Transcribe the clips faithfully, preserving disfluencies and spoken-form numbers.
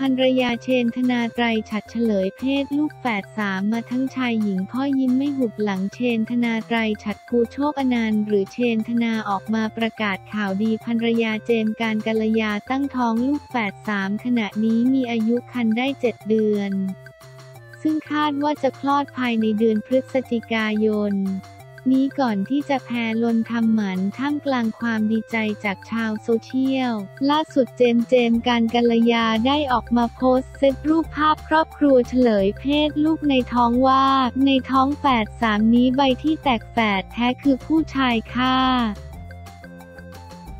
ภรรยาเชนธนาไตรฉัตรเฉลยเพศลูกแฝดสามมาทั้งชายหญิงพ่อยิ้มไม่หุบหลังเชนธนาไตรฉัตรภูโชคอนันต์หรือเชนธนาออกมาประกาศข่าวดีภรรยาเจมส์การัลยาตั้งท้องลูกแฝดสามขณะนี้มีอายุครรภ์ได้เจ็ดเดือนซึ่งคาดว่าจะคลอดภายในเดือนพฤศจิกายนนี้ก่อนที่จะแพลนทำหมันท่ามกลางความดีใจจากชาวโซเชียลล่าสุดเจมส์ เจมส์ การัลยาได้ออกมาโพสต์เซตรูปภาพครอบครัวเฉลยเพศลูกในท้องว่าในท้องแฝดสามนี้ใบที่แตกแฝดแท้คือผู้ชายค่ะ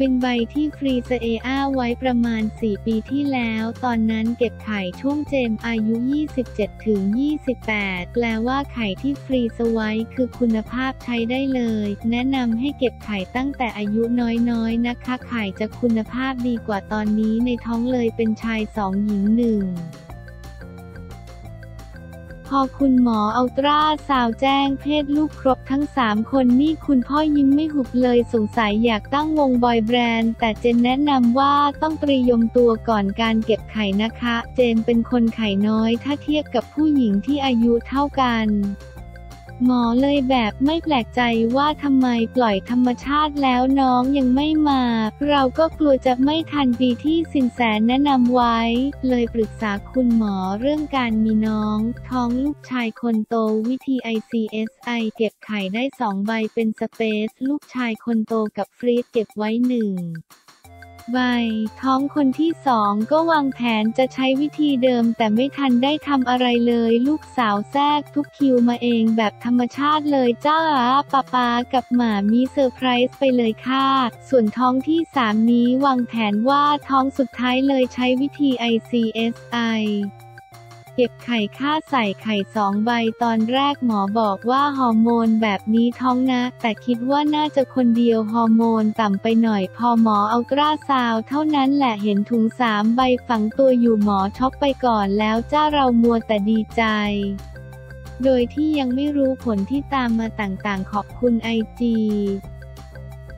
เป็นใบที่ฟรีซเออาไว้ประมาณสี่ปีที่แล้วตอนนั้นเก็บไข่ช่วงเจมอายุ ยี่สิบเจ็ดถึงยี่สิบแปด แปลว่าไข่ที่ฟรีซไว้คือคุณภาพใช้ได้เลยแนะนำให้เก็บไข่ตั้งแต่อายุน้อยๆ นะคะไข่จะคุณภาพดีกว่าตอนนี้ในท้องเลยเป็นชายสองหญิงหนึ่งพอคุณหมออัลตราซาวด์แจ้งเพศลูกครบทั้งสามคนนี่คุณพ่อยิ้มไม่หุบเลยสงสัยอยากตั้งวงบอยแบรนด์แต่เจนแนะนำว่าต้องเตรียมตัวก่อนการเก็บไข่นะคะเจนเป็นคนไข่น้อยถ้าเทียบกับผู้หญิงที่อายุเท่ากันหมอเลยแบบไม่แปลกใจว่าทำไมปล่อยธรรมชาติแล้วน้องยังไม่มาเราก็กลัวจะไม่ทันปีที่สินแสแนะนำไว้เลยปรึกษาคุณหมอเรื่องการมีน้องท้องลูกชายคนโตวิธี ไอ ซี เอส ไอ เก็บไข่ได้สองใบเป็นสเปซลูกชายคนโตกับฟรีซเก็บไว้หนึ่งใบท้องคนที่สองก็วางแผนจะใช้วิธีเดิมแต่ไม่ทันได้ทำอะไรเลยลูกสาวแทรกทุกคิวมาเองแบบธรรมชาติเลยจ้าป๊าป๊ากับหม่ามีเซอร์ไพรส์ไปเลยค่ะส่วนท้องที่สามนี้วางแผนว่าท้องสุดท้ายเลยใช้วิธี ไอ ซี เอส ไอเก็บไข่ค่าใส่ไข่สองใบตอนแรกหมอบอกว่าฮอร์โมนแบบนี้ท้องนะแต่คิดว่าน่าจะคนเดียวฮอร์โมนต่ำไปหน่อยพอหมออัลตราซาวด์เท่านั้นแหละเห็นถุงสามใบฝังตัวอยู่หมอช็อกไปก่อนแล้วจ้าเรามัวแต่ดีใจโดยที่ยังไม่รู้ผลที่ตามมาต่างๆขอบคุณไอจี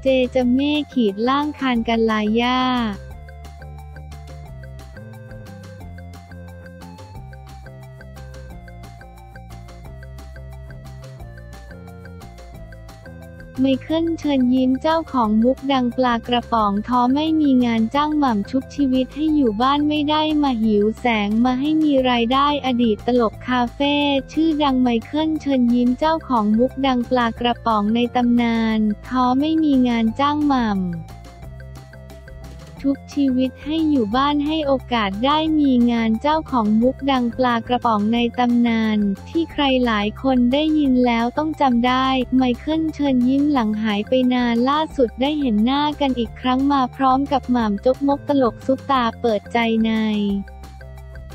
เจ จัมเม่ การนกันลายาไมเคิลเชิญยิ้มเจ้าของมุกดังปลากระป๋องท้อไม่มีงานจ้างหม่ำชุบชีวิตให้อยู่บ้านไม่ได้มาหิวแสงมาให้มีรายได้อดีตตลกคาเฟ่ชื่อดังไมเคิลเชิญยิ้มเจ้าของมุกดังปลากระป๋องในตำนานท้อไม่มีงานจ้างหม่ำชุบชีวิตให้อยู่บ้านให้โอกาสได้มีงานเจ้าของมุกดังปลากระป๋องในตำนานที่ใครหลายคนได้ยินแล้วต้องจำได้ไมเคิลเชิญยิ้มหลังหายไปนานล่าสุดได้เห็นหน้ากันอีกครั้งมาพร้อมกับหม่ำจกมกตลกซุปตาเปิดใจใน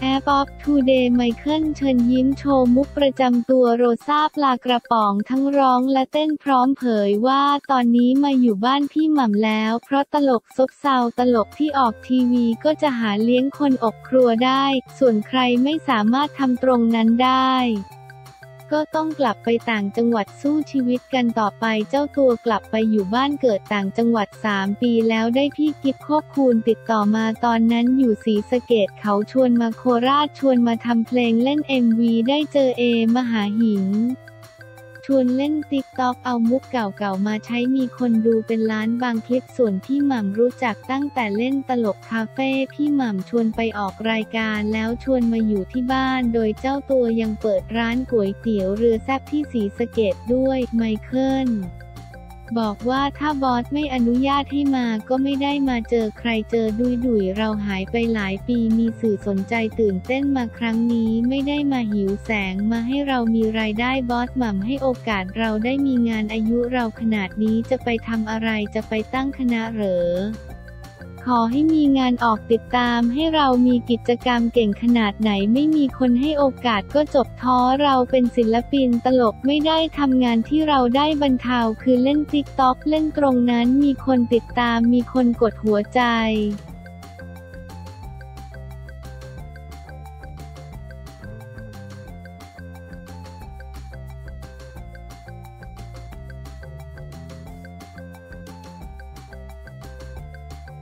แอปออฟทูเดย์ไมเคิลเชิญยิ้มโชว์มุกประจำตัวโรซาปลากระป๋องทั้งร้องและเต้นพร้อมเผยว่าตอนนี้มาอยู่บ้านพี่หม่ำแล้วเพราะตลกซบเซาตลกที่ออกทีวีก็จะหาเลี้ยงคนอบครัวได้ส่วนใครไม่สามารถทำตรงนั้นได้ก็ต้องกลับไปต่างจังหวัดสู้ชีวิตกันต่อไปเจ้าตัวกลับไปอยู่บ้านเกิดต่างจังหวัดสามปีแล้วได้พี่กิ๊บโคกคูณติดต่อมาตอนนั้นอยู่ศรีสะเกษเขาชวนมาโคราชชวนมาทำเพลงเล่น เอ็ม วี ได้เจอเอมหาหิงชวนเล่นติ๊กต็อกเอามุกเก่าๆมาใช้มีคนดูเป็นล้านบางคลิปส่วนพี่หม่ำรู้จักตั้งแต่เล่นตลกคาเฟ่พี่หม่ำชวนไปออกรายการแล้วชวนมาอยู่ที่บ้านโดยเจ้าตัวยังเปิดร้านก๋วยเตี๋ยวเรือแซ่บที่ศรีสะเกษด้วยไมเคิลบอกว่าถ้าบอสไม่อนุญาตให้มาก็ไม่ได้มาเจอใครเจอดุยดุยเราหายไปหลายปีมีสื่อสนใจตื่นเต้นมาครั้งนี้ไม่ได้มาหิวแสงมาให้เรามีรายได้บอสหม่ำให้โอกาสเราได้มีงานอายุเราขนาดนี้จะไปทำอะไรจะไปตั้งคณะเหรอขอให้มีงานออกติดตามให้เรามีกิจกรรมเก่งขนาดไหนไม่มีคนให้โอกาสก็จบท้อเราเป็นศิลปินตลกไม่ได้ทำงานที่เราได้บรรเทาคือเล่นติ๊กต็อกเล่นตรงนั้นมีคนติดตามมีคนกดหัวใจ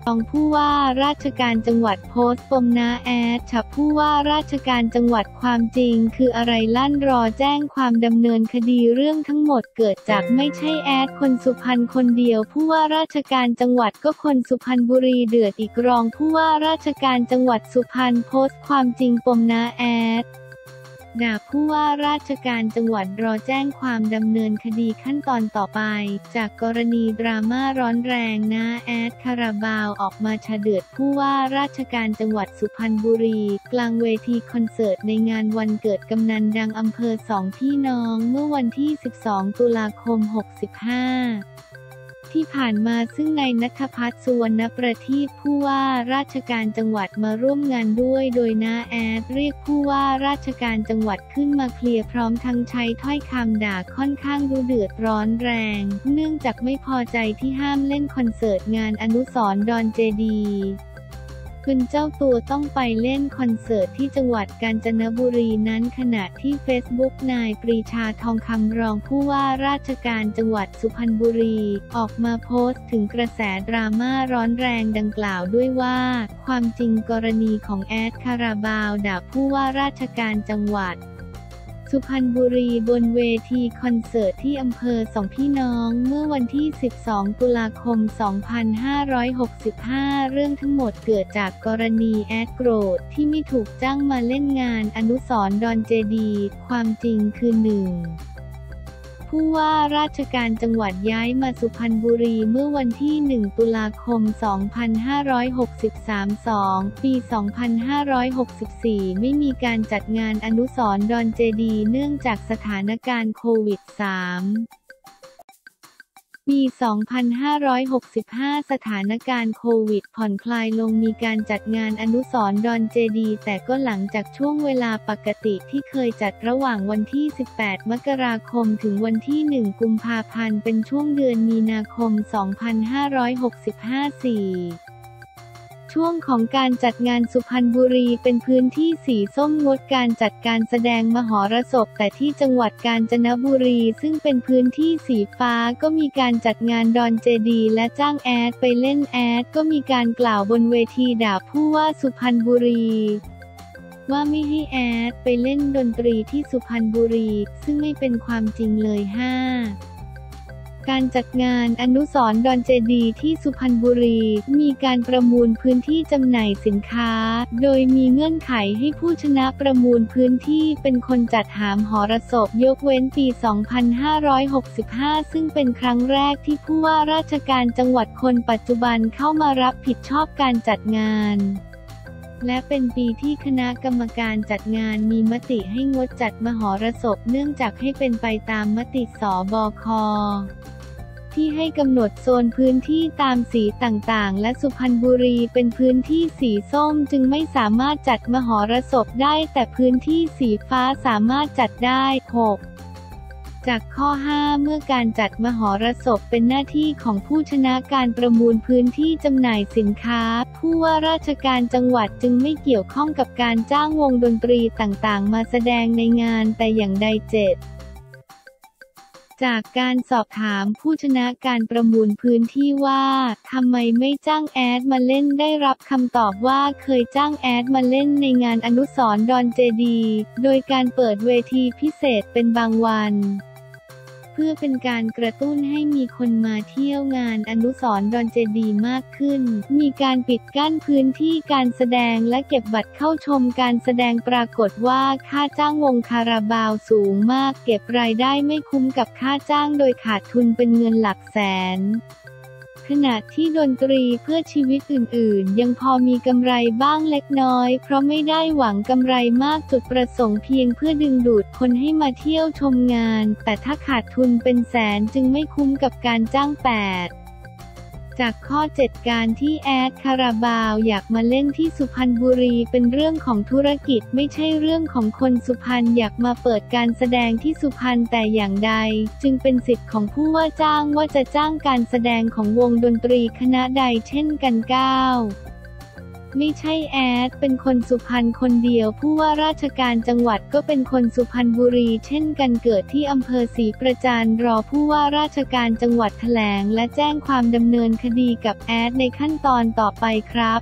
รองผู้ว่าราชการจังหวัดโพสต์ปมน้าแอดฉับผู้ว่าราชการจังหวัดความจริงคืออะไรลั่นรอแจ้งความดำเนินคดีเรื่องทั้งหมดเกิดจากไม่ใช่แอดคนสุพรรณคนเดียวผู้ว่าราชการจังหวัดก็คนสุพรรณบุรีเดือดอีกรองผู้ว่าราชการจังหวัดสุพรรณโพสต์ความจริงปมน้าแอดด่าผู้ว่าราชการจังหวัดรอแจ้งความดำเนินคดีขั้นตอนต่อไปจากกรณีดราม่าร้อนแรงน้าแอดคาราบาวออกมาฉะเดือดผู้ว่าราชการจังหวัดสุพรรณบุรีกลางเวทีคอนเสิร์ตในงานวันเกิดกำนันดังอำเภอสองพี่น้องเมื่อวันที่สิบสองตุลาคมหกสิบห้าที่ผ่านมาซึ่งนายณัฐพัฒน์ สุวรรณประทีปผู้ว่าราชการจังหวัดมาร่วมงานด้วยโดยน้าแอดเรียกผู้ว่าราชการจังหวัดขึ้นมาเคลียร์พร้อมทั้งใช้ถ้อยคำด่าค่อนข้างดูเดือดร้อนแรงเนื่องจากไม่พอใจที่ห้ามเล่นคอนเสิร์ตงานอนุสรณ์ดอนเจดีคุณเจ้าตัวต้องไปเล่นคอนเสิร์ตที่จังหวัดกาญจนบุรีนั้นขณะที่เฟซบุ๊กนายปรีชาทองคำรองผู้ว่าราชการจังหวัดสุพรรณบุรีออกมาโพสต์ถึงกระแสดราม่าร้อนแรงดังกล่าวด้วยว่าความจริงกรณีของแอดคาราบาวด่าผู้ว่าราชการจังหวัดสุพรรณบุรีบนเวทีคอนเสิร์ตที่อำเภอสองพี่น้องเมื่อวันที่สิบสองตุลาคมสองพันห้าร้อยหกสิบห้าเรื่องทั้งหมดเกิดจากกรณีแอดโกรธที่ไม่ถูกจ้างมาเล่นงานอนุสรณ์ดอนเจดีความจริงคือหนึ่งผู้ว่าราชการจังหวัดย้ายมาสุพรรณบุรีเมื่อวันที่หนึ่งตุลาคมสองพันห้าร้อยหกสิบสาม สองปีสองพันห้าร้อยหกสิบสี่ไม่มีการจัดงานอนุสรณ์ดอนเจดีเนื่องจากสถานการณ์โควิด สิบเก้าปีสองพันห้าร้อยหกสิบห้าสถานการณ์โควิดผ่อนคลายลงมีการจัดงานอนุสรณ์ดอนเจดีแต่ก็หลังจากช่วงเวลาปกติที่เคยจัดระหว่างวันที่สิบแปดมกราคมถึงวันที่หนึ่งกุมภาพันธ์เป็นช่วงเดือนมีนาคมสองพันห้าร้อยหกสิบห้า สี่ช่วงของการจัดงานสุพรรณบุรีเป็นพื้นที่สีส้มงดการจัดการแสดงมหรสพแต่ที่จังหวัดกาญจนบุรีซึ่งเป็นพื้นที่สีฟ้าก็มีการจัดงานดอนเจดีและจ้างแอดไปเล่นแอดก็มีการกล่าวบนเวทีด่าผู้ว่าสุพรรณบุรีว่าไม่ให้แอดไปเล่นดนตรีที่สุพรรณบุรีซึ่งไม่เป็นความจริงเลยห้าการจัดงานอนุสรณ์ดอนเจดีที่สุพรรณบุรีมีการประมูลพื้นที่จำหน่ายสินค้าโดยมีเงื่อนไขให้ผู้ชนะประมูลพื้นที่เป็นคนจัดหามหรสพยกเว้นปีสองพันห้าร้อยหกสิบห้าซึ่งเป็นครั้งแรกที่ผู้ว่าราชการจังหวัดคนปัจจุบันเข้ามารับผิดชอบการจัดงานและเป็นปีที่คณะกรรมการจัดงานมีมติให้งดจัดมหรสพเนื่องจากให้เป็นไปตามมติสบคที่ให้กำหนดโซนพื้นที่ตามสีต่างๆและสุพรรณบุรีเป็นพื้นที่สีส้มจึงไม่สามารถจัดมหรสพได้แต่พื้นที่สีฟ้าสามารถจัดได้หกจากข้อห้าเมื่อการจัดมหรสพเป็นหน้าที่ของผู้ชนะการประมูลพื้นที่จำหน่ายสินค้าผู้ว่าราชการจังหวัดจึงไม่เกี่ยวข้องกับการจ้างวงดนตรีต่างๆมาแสดงในงานแต่อย่างใดเจ็ดจากการสอบถามผู้ชนะการประมูลพื้นที่ว่าทำไมไม่จ้างแอดมาเล่นได้รับคำตอบว่าเคยจ้างแอดมาเล่นในงานอนุสรณ์ดอนเจดีโดยการเปิดเวทีพิเศษเป็นบางวันเพื่อเป็นการกระตุ้นให้มีคนมาเที่ยวงานอนุสรณ์ดอนเจดีมากขึ้นมีการปิดกั้นพื้นที่การแสดงและเก็บบัตรเข้าชมการแสดงปรากฏว่าค่าจ้างวงคาราบาวสูงมากเก็บรายได้ไม่คุ้มกับค่าจ้างโดยขาดทุนเป็นเงินหลักแสนขณะที่ดนตรีเพื่อชีวิตอื่นๆยังพอมีกำไรบ้างเล็กน้อยเพราะไม่ได้หวังกำไรมากจุดประสงค์เพียงเพื่อดึงดูดคนให้มาเที่ยวชมงานแต่ถ้าขาดทุนเป็นแสนจึงไม่คุ้มกับการจ้างแปดจากข้อเจ็ดการที่แอดคาราบาวอยากมาเล่นที่สุพรรณบุรีเป็นเรื่องของธุรกิจไม่ใช่เรื่องของคนสุพรรณอยากมาเปิดการแสดงที่สุพรรณแต่อย่างใดจึงเป็นสิทธิ์ของผู้ว่าจ้างว่าจะจ้างการแสดงของวงดนตรีคณะใดเช่นกันเก้า ไม่ใช่แอดเป็นคนสุพรรณคนเดียวผู้ว่าราชการจังหวัดก็เป็นคนสุพรรณบุรีเช่นกันเกิดที่อำเภอศรีประจันรอผู้ว่าราชการจังหวัดแถลงและแจ้งความดำเนินคดีกับแอดในขั้นตอนต่อไปครับ